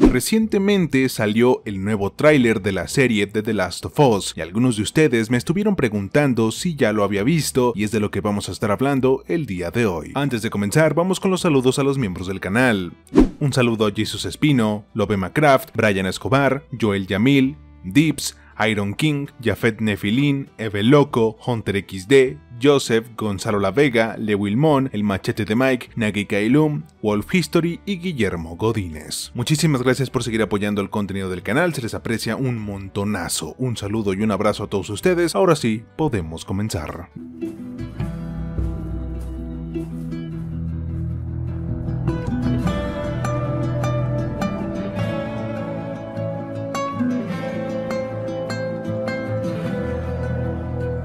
Recientemente salió el nuevo tráiler de la serie de The Last of Us y algunos de ustedes me estuvieron preguntando si ya lo había visto y es de lo que vamos a estar hablando el día de hoy. Antes de comenzar, vamos con los saludos a los miembros del canal. Un saludo a Jesus Espino, Love McCraft, Brian Escobar, Joel Yamil, Dips, Iron King, Jafet Nefilin, Eve Loco, Hunter XD, Joseph, Gonzalo La Vega, Le Wilmon, El Machete de Mike, Nagi Kailum, Wolf History y Guillermo Godínez. Muchísimas gracias por seguir apoyando el contenido del canal, se les aprecia un montonazo. Un saludo y un abrazo a todos ustedes, ahora sí, podemos comenzar.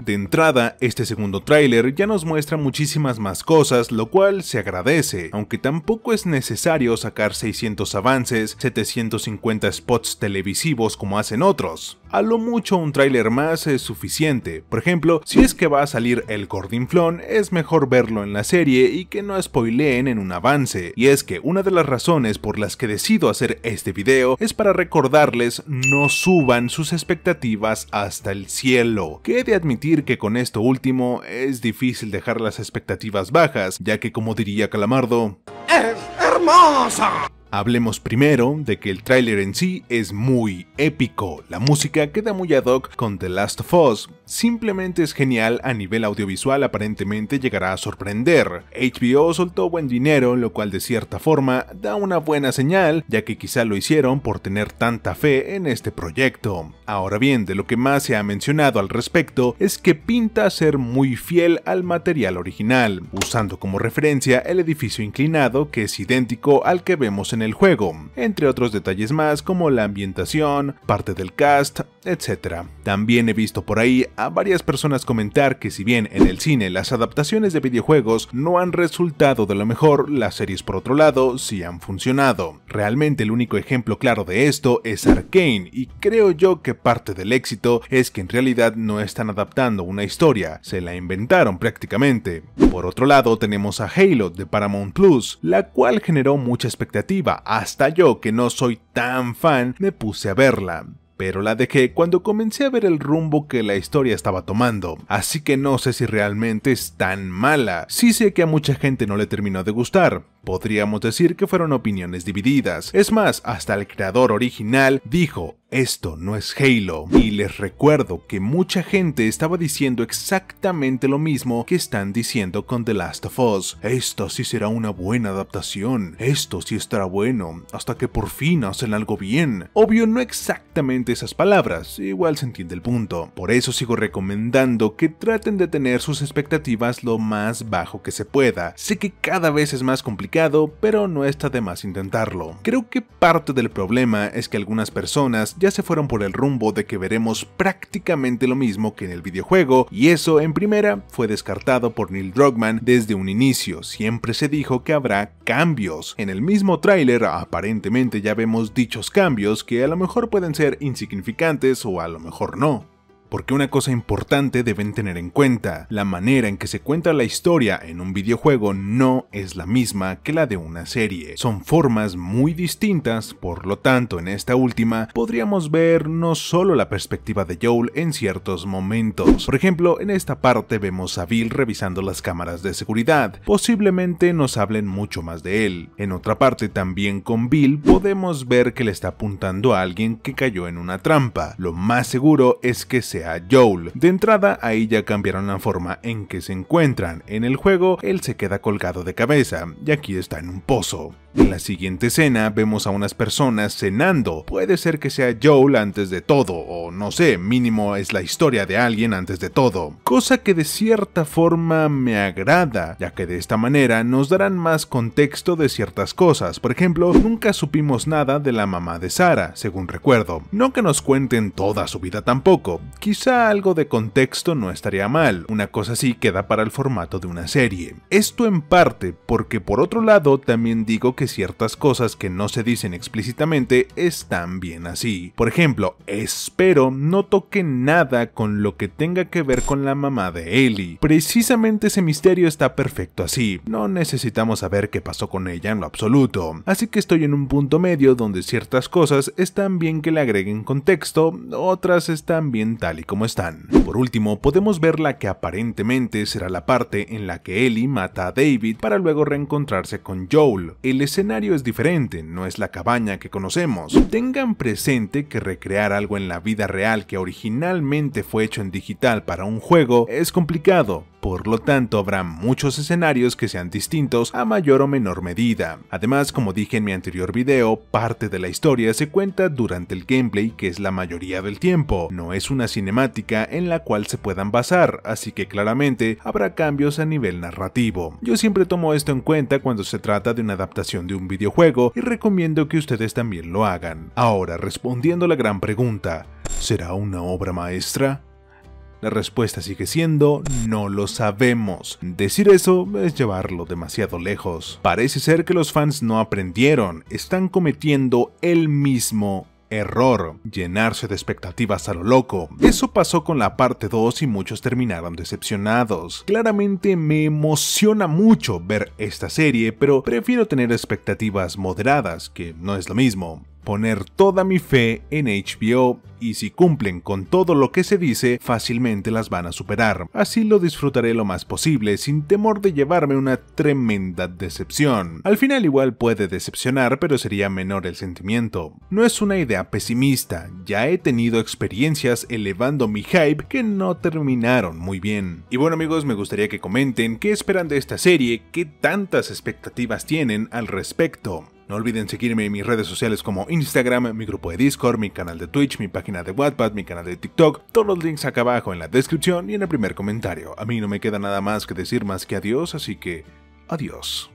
De entrada, este segundo tráiler ya nos muestra muchísimas más cosas, lo cual se agradece, aunque tampoco es necesario sacar 600 avances, 750 spots televisivos como hacen otros. A lo mucho un tráiler más es suficiente, por ejemplo, si es que va a salir el gordinflón, es mejor verlo en la serie y que no spoileen en un avance, y es que una de las razones por las que decido hacer este video es para recordarles no suban sus expectativas hasta el cielo, que he de admitir que con esto último es difícil dejar las expectativas bajas, ya que como diría Calamardo, ¡es hermosa! Hablemos primero de que el tráiler en sí es muy épico, la música queda muy ad hoc con The Last of Us, simplemente es genial a nivel audiovisual, aparentemente llegará a sorprender. HBO soltó buen dinero, lo cual de cierta forma da una buena señal, ya que quizá lo hicieron por tener tanta fe en este proyecto. Ahora bien, de lo que más se ha mencionado al respecto es que pinta ser muy fiel al material original, usando como referencia el edificio inclinado que es idéntico al que vemos en el juego, entre otros detalles más como la ambientación, parte del cast, etc. También he visto por ahí a varias personas comentar que si bien en el cine las adaptaciones de videojuegos no han resultado de lo mejor, las series por otro lado sí han funcionado. Realmente el único ejemplo claro de esto es Arcane y creo yo que parte del éxito es que en realidad no están adaptando una historia, se la inventaron prácticamente. Por otro lado tenemos a Halo de Paramount Plus, la cual generó mucha expectativa, hasta yo que no soy tan fan me puse a verla. Pero la dejé cuando comencé a ver el rumbo que la historia estaba tomando, así que no sé si realmente es tan mala, sí sé que a mucha gente no le terminó de gustar, podríamos decir que fueron opiniones divididas, es más, hasta el creador original dijo, esto no es Halo, y les recuerdo que mucha gente estaba diciendo exactamente lo mismo que están diciendo con The Last of Us, esto sí será una buena adaptación, esto sí estará bueno, hasta que por fin hacen algo bien, obvio no exactamente esas palabras, igual se entiende el punto, por eso sigo recomendando que traten de tener sus expectativas lo más bajo que se pueda, sé que cada vez es más complicado, pero no está de más intentarlo, creo que parte del problema es que algunas personas ya se fueron por el rumbo de que veremos prácticamente lo mismo que en el videojuego y eso en primera fue descartado por Neil Druckmann desde un inicio, siempre se dijo que habrá cambios, en el mismo tráiler aparentemente ya vemos dichos cambios que a lo mejor pueden ser insignificantes o a lo mejor no. Porque una cosa importante deben tener en cuenta, la manera en que se cuenta la historia en un videojuego no es la misma que la de una serie, son formas muy distintas, por lo tanto en esta última podríamos ver no solo la perspectiva de Joel en ciertos momentos, por ejemplo en esta parte vemos a Bill revisando las cámaras de seguridad, posiblemente nos hablen mucho más de él, en otra parte también con Bill podemos ver que le está apuntando a alguien que cayó en una trampa, lo más seguro es que sea a Joel. De entrada ahí ya cambiaron la forma en que se encuentran, en el juego él se queda colgado de cabeza y aquí está en un pozo. En la siguiente escena vemos a unas personas cenando, puede ser que sea Joel antes de todo o no sé, mínimo es la historia de alguien antes de todo, cosa que de cierta forma me agrada, ya que de esta manera nos darán más contexto de ciertas cosas, por ejemplo, nunca supimos nada de la mamá de Sarah, según recuerdo, no que nos cuenten toda su vida tampoco, quizás quizá algo de contexto no estaría mal, una cosa así queda para el formato de una serie. Esto en parte porque por otro lado también digo que ciertas cosas que no se dicen explícitamente están bien así. Por ejemplo, espero no toque nada con lo que tenga que ver con la mamá de Ellie. Precisamente ese misterio está perfecto así, no necesitamos saber qué pasó con ella en lo absoluto. Así que estoy en un punto medio donde ciertas cosas están bien que le agreguen contexto, otras están bien tal y como están. Por último, podemos ver la que aparentemente será la parte en la que Ellie mata a David para luego reencontrarse con Joel. El escenario es diferente, no es la cabaña que conocemos. Tengan presente que recrear algo en la vida real que originalmente fue hecho en digital para un juego es complicado. Por lo tanto, habrá muchos escenarios que sean distintos a mayor o menor medida. Además, como dije en mi anterior video, parte de la historia se cuenta durante el gameplay, que es la mayoría del tiempo. No es una cinemática en la cual se puedan basar, así que claramente habrá cambios a nivel narrativo. Yo siempre tomo esto en cuenta cuando se trata de una adaptación de un videojuego y recomiendo que ustedes también lo hagan. Ahora, respondiendo a la gran pregunta, ¿será una obra maestra? La respuesta sigue siendo, no lo sabemos. Decir eso es llevarlo demasiado lejos. Parece ser que los fans no aprendieron, están cometiendo el mismo error, llenarse de expectativas a lo loco. Eso pasó con la parte 2 y muchos terminaron decepcionados. Claramente me emociona mucho ver esta serie, pero prefiero tener expectativas moderadas, que no es lo mismo. Poner toda mi fe en HBO y si cumplen con todo lo que se dice, fácilmente las van a superar. Así lo disfrutaré lo más posible sin temor de llevarme una tremenda decepción. Al final igual puede decepcionar, pero sería menor el sentimiento. No es una idea pesimista, ya he tenido experiencias elevando mi hype que no terminaron muy bien. Y bueno amigos, me gustaría que comenten qué esperan de esta serie, qué tantas expectativas tienen al respecto. No olviden seguirme en mis redes sociales como Instagram, mi grupo de Discord, mi canal de Twitch, mi página de Wattpad, mi canal de TikTok, todos los links acá abajo en la descripción y en el primer comentario. A mí no me queda nada más que decir más que adiós, así que adiós.